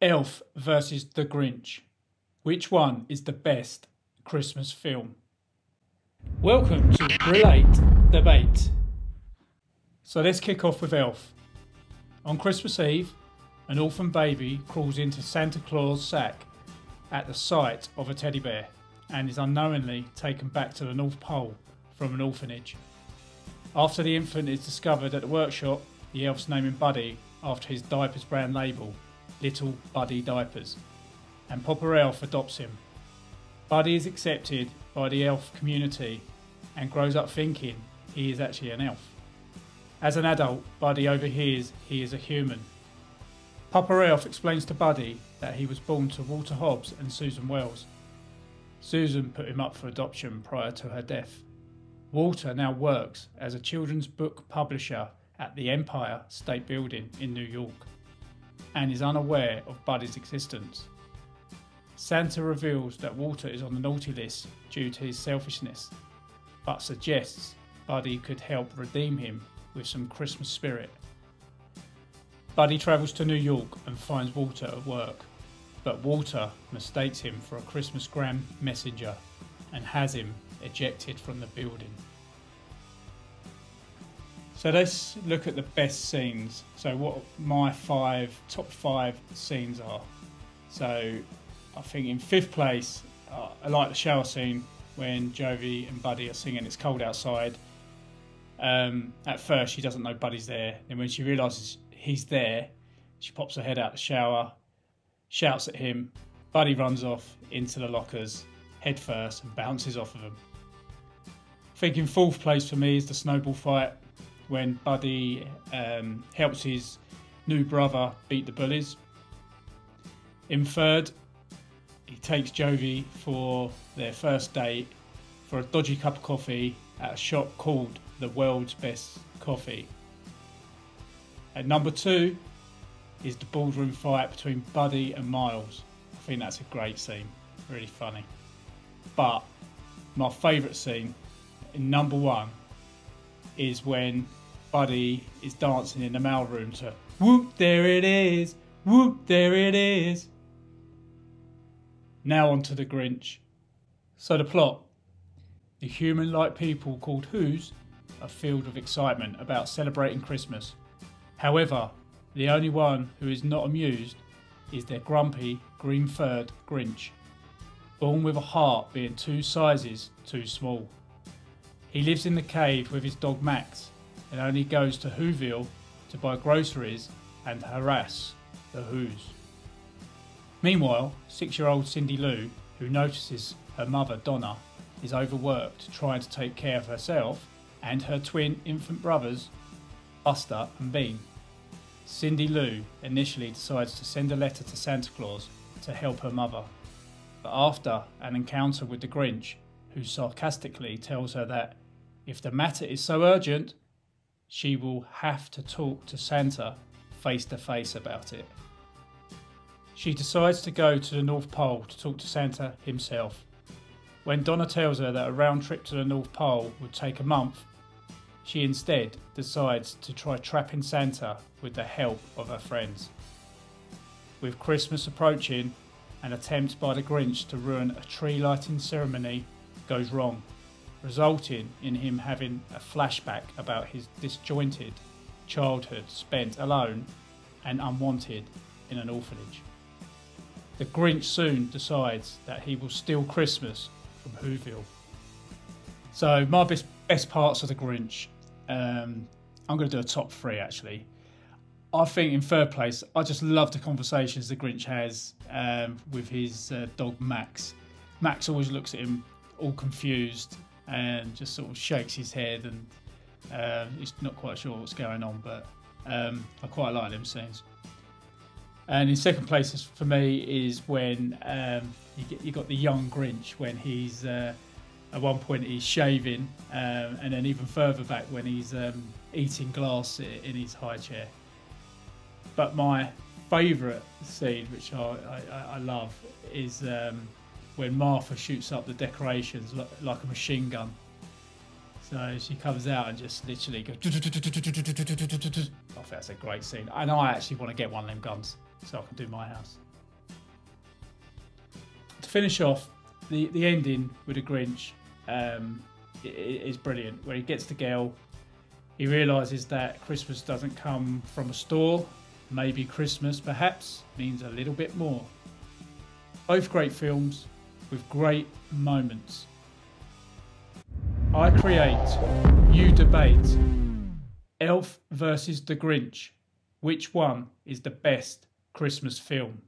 Elf versus The Grinch. Which one is the best Christmas film? Welcome to Relate Debate. So let's kick off with Elf. On Christmas Eve, an orphan baby crawls into Santa Claus' sack at the sight of a teddy bear and is unknowingly taken back to the North Pole from an orphanage. After the infant is discovered at the workshop, the elves name him Buddy after his diaper's brand label, Little Buddy Diapers, and Papa Elf adopts him. Buddy is accepted by the elf community and grows up thinking he is actually an elf. As an adult, Buddy overhears he is a human. Papa Elf explains to Buddy that he was born to Walter Hobbs and Susan Wells. Susan put him up for adoption prior to her death. Walter now works as a children's book publisher at the Empire State Building in New York, and is unaware of Buddy's existence. Santa reveals that Walter is on the naughty list due to his selfishness, but suggests Buddy could help redeem him with some Christmas spirit. Buddy travels to New York and finds Walter at work, but Walter mistakes him for a Christmas Graham messenger and has him ejected from the building. So let's look at the best scenes. So what my top five scenes are. So I think in fifth place, I like the shower scene when Jovie and Buddy are singing It's Cold Outside. At first she doesn't know Buddy's there. Then when she realises he's there, she pops her head out the shower, shouts at him. Buddy runs off into the lockers, head first, and bounces off of them. I think in fourth place for me is the snowball fight, when Buddy helps his new brother beat the bullies. In third, he takes Jovie for their first date for a dodgy cup of coffee at a shop called The World's Best Coffee. At number two is the ballroom fight between Buddy and Miles. I think that's a great scene, really funny. But my favourite scene, in number one, is when Buddy is dancing in the mailroom to Whoop There It Is, Whoop There It Is. Now on to The Grinch. So the plot. The human-like people called Whos are filled with excitement about celebrating Christmas. However, the only one who is not amused is their grumpy, green-furred Grinch, born with a heart being 2 sizes too small. He lives in the cave with his dog Max and only goes to Whoville to buy groceries and harass the Whos. Meanwhile, 6-year-old Cindy Lou, who notices her mother Donna is overworked trying to take care of herself and her twin infant brothers Buster and Bean. Cindy Lou initially decides to send a letter to Santa Claus to help her mother, but after an encounter with the Grinch, who sarcastically tells her that if the matter is so urgent, she will have to talk to Santa face to face about it. She decides to go to the North Pole to talk to Santa himself. When Donna tells her that a round trip to the North Pole would take a month, she instead decides to try trapping Santa with the help of her friends. With Christmas approaching, an attempt by the Grinch to ruin a tree lighting ceremony goes wrong, resulting in him having a flashback about his disjointed childhood spent alone and unwanted in an orphanage. The Grinch soon decides that he will steal Christmas from Whoville. So my best parts of the Grinch, I'm going to do a top 3 actually. I think in third place, I just love the conversations the Grinch has with his dog Max. Max always looks at him all confused and just sort of shakes his head and he's not quite sure what's going on, but I quite like them scenes. And in second place for me is when you got the young Grinch when he's at one point he's shaving and then even further back when he's eating glass in his high chair. But my favourite scene, which I love, is when Martha shoots up the decorations like a machine gun. So she comes out and just literally goes. I think that's a great scene, and I actually want to get one of them guns so I can do my house. to finish off, the ending with the Grinch is brilliant. Where he gets the girl, he realises that Christmas doesn't come from a store. Maybe Christmas, perhaps, means a little bit more. Both great films with great moments. I create, you debate. Elf versus The Grinch. Which one is the best Christmas film?